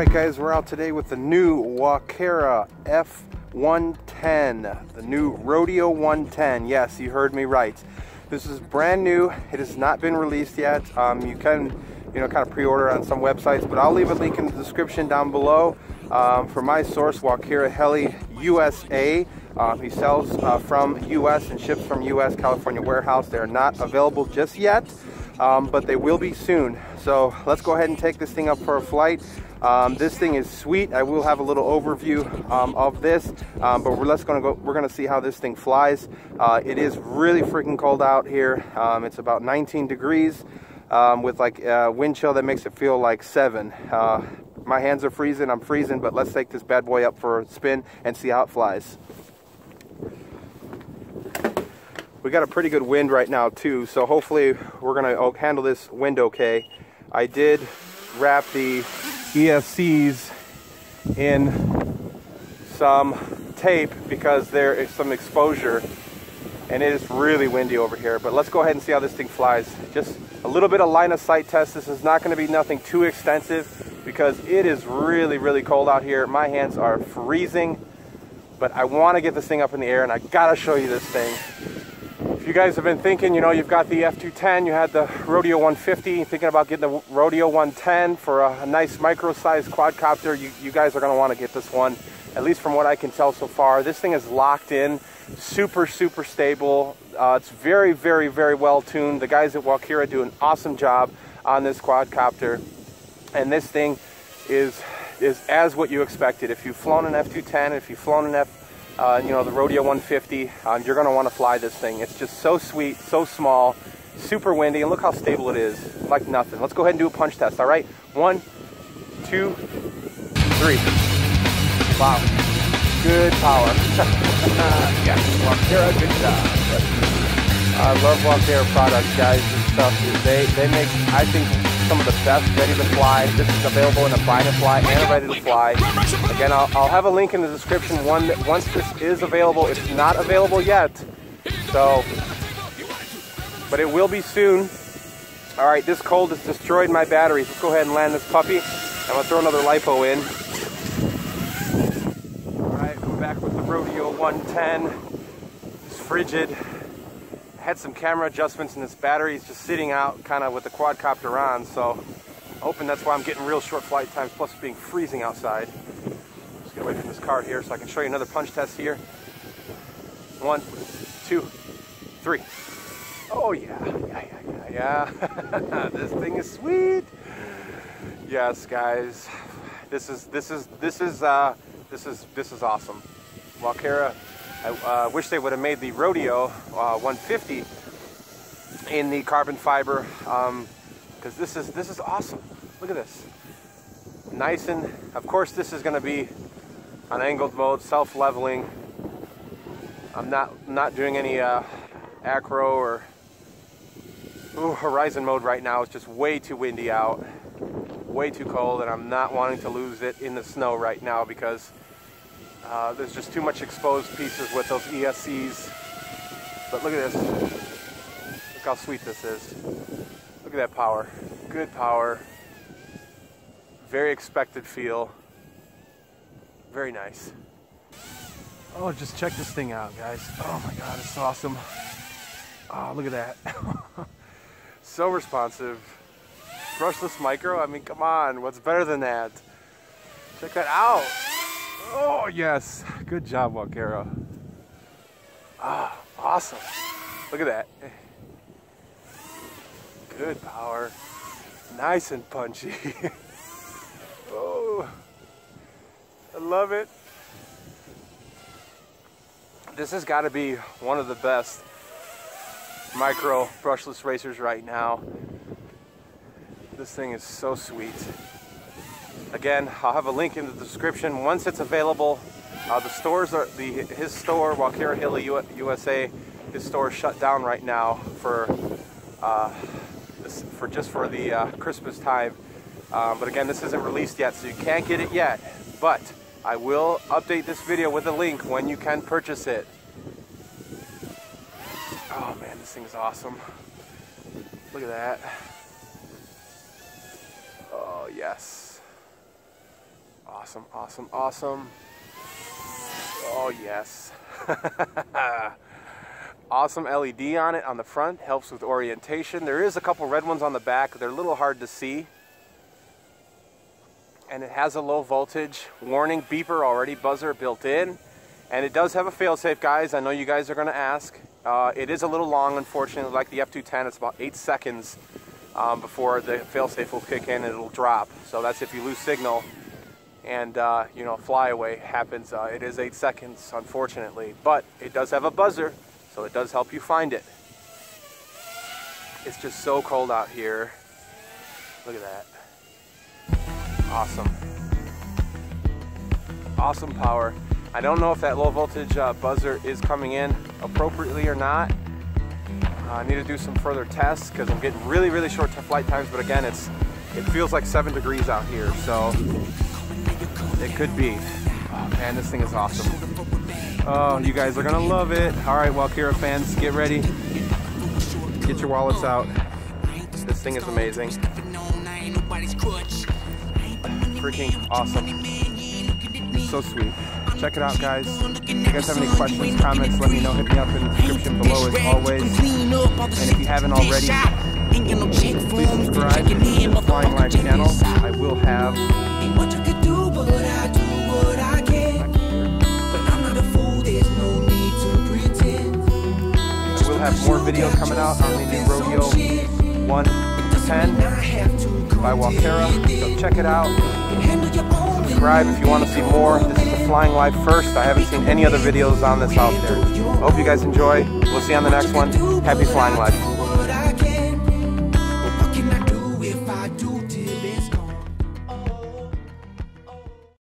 Alright guys, we're out today with the new Walkera F110, the new Rodeo 110. Yes, you heard me right. This is brand new. It has not been released yet. You can kind of pre-order on some websites, but I'll leave a link in the description down below for my source, Walkera Heli USA. He sells from US and ships from US California warehouse. They are not available just yet, but they will be soon. So let's go ahead and take this thing up for a flight. This thing is sweet. I will have a little overview of this, but we're gonna see how this thing flies. It is really freaking cold out here. It's about 19 degrees. With like a wind chill that makes it feel like 7. My hands are freezing, I'm freezing, but let's take this bad boy up for a spin and see how it flies. We got a pretty good wind right now too, so hopefully we're gonna handle this wind okay. I did wrap the ESCs in some tape because there is some exposure. And it is really windy over here, but let's go ahead and see how this thing flies. Just a little bit of line of sight test. This is not going to be nothing too extensive because it is really, really cold out here. My hands are freezing, but I want to get this thing up in the air, and I gotta show you this thing. If you guys have been thinking, you've got the F210, you had the Rodeo 150, thinking about getting the Rodeo 110 for a nice micro-sized quadcopter, you guys are going to want to get this one. At least from what I can tell so far, this thing is locked in. Super, super stable. It's very, very, very well tuned. The guys at Walkera do an awesome job on this quadcopter, and this thing is as what you expected. If you've flown an F210, if you've flown an the Rodeo 150, you're going to want to fly this thing. It's just so sweet, so small, super windy, and look how stable it is, like nothing. Let's go ahead and do a punch test. All right, 1, 2, 3. Wow. Good power. Yeah, Walkera, good job. I love Walkera products, guys, and stuff. They make, I think, some of the best ready to fly. This is available in a buy to fly and a ready to fly. Again, I'll have a link in the description once this is available. It's not available yet, so, but it will be soon. All right, this cold has destroyed my batteries. Let's go ahead and land this puppy. I'm gonna throw another lipo in. Back with the Rodeo 110. It's frigid. I had some camera adjustments and this battery is just sitting out kind of with the quadcopter on, so hoping that's why I'm getting real short flight times, plus it's being freezing outside. Let's get away from this car here so I can show you another punch test here. 1, 2, 3. Oh yeah. This thing is sweet. Yes, guys. This is awesome. Walkera, I wish they would have made the Rodeo 150 in the carbon fiber, because this is awesome. Look at this. Nice, and of course this is going to be on angled mode, self-leveling. I'm not doing any acro or horizon mode right now. It's just way too windy out, way too cold, and I'm not wanting to lose it in the snow right now because there's just too much exposed pieces with those ESCs. But look at this. Look how sweet this is. Look at that power. Good power. Very expected feel. Very nice. Oh, just check this thing out, guys. Oh my God, it's awesome. Oh, look at that. So responsive. Brushless micro, I mean, come on, what's better than that? Check that out. Oh yes, good job, Walkera. Ah, awesome. Look at that. Good power. Nice and punchy. Oh, I love it. This has got to be one of the best micro brushless racers right now. This thing is so sweet. Again, I'll have a link in the description once it's available. The stores are his store, Walkera Heli USA. His store is shut down right now for the Christmas time. But again, this isn't released yet, so you can't get it yet. But I will update this video with a link when you can purchase it. Oh man, this thing's awesome. Look at that. Yes. Awesome, awesome, awesome. Oh yes. Awesome LED on it on the front, helps with orientation. There is a couple red ones on the back. They're a little hard to see. And it has a low voltage warning beeper already, buzzer built in. And it does have a fail-safe, guys. I know you guys are gonna ask. It is a little long, unfortunately, like the F210. It's about 8 seconds before the fail-safe will kick in and it'll drop. So that's if you lose signal and you know, flyaway happens. It is 8 seconds, unfortunately, but it does have a buzzer. So it does help you find it. It's just so cold out here. Look at that. Awesome. Awesome power. I don't know if that low voltage buzzer is coming in appropriately or not. I need to do some further tests because I'm getting really, really short flight times, but again, it feels like 7 degrees out here, so it could be. Oh, man, this thing is awesome. Oh, you guys are gonna love it. All right, Walkera fans, get ready. Get your wallets out. This thing is amazing. Freaking awesome. It's so sweet. Check it out, guys. If you guys have any questions, comments, let me know. Hit me up in the description below as always. And if you haven't already, please subscribe to the Flying Life channel. I will have more videos coming out on the new Rodeo 110 by Walkera, so check it out. Subscribe if you want to see more. This is the Flying Life first. I haven't seen any other videos on this out there. Hope you guys enjoy. We'll see you on the next one. Happy Flying Life.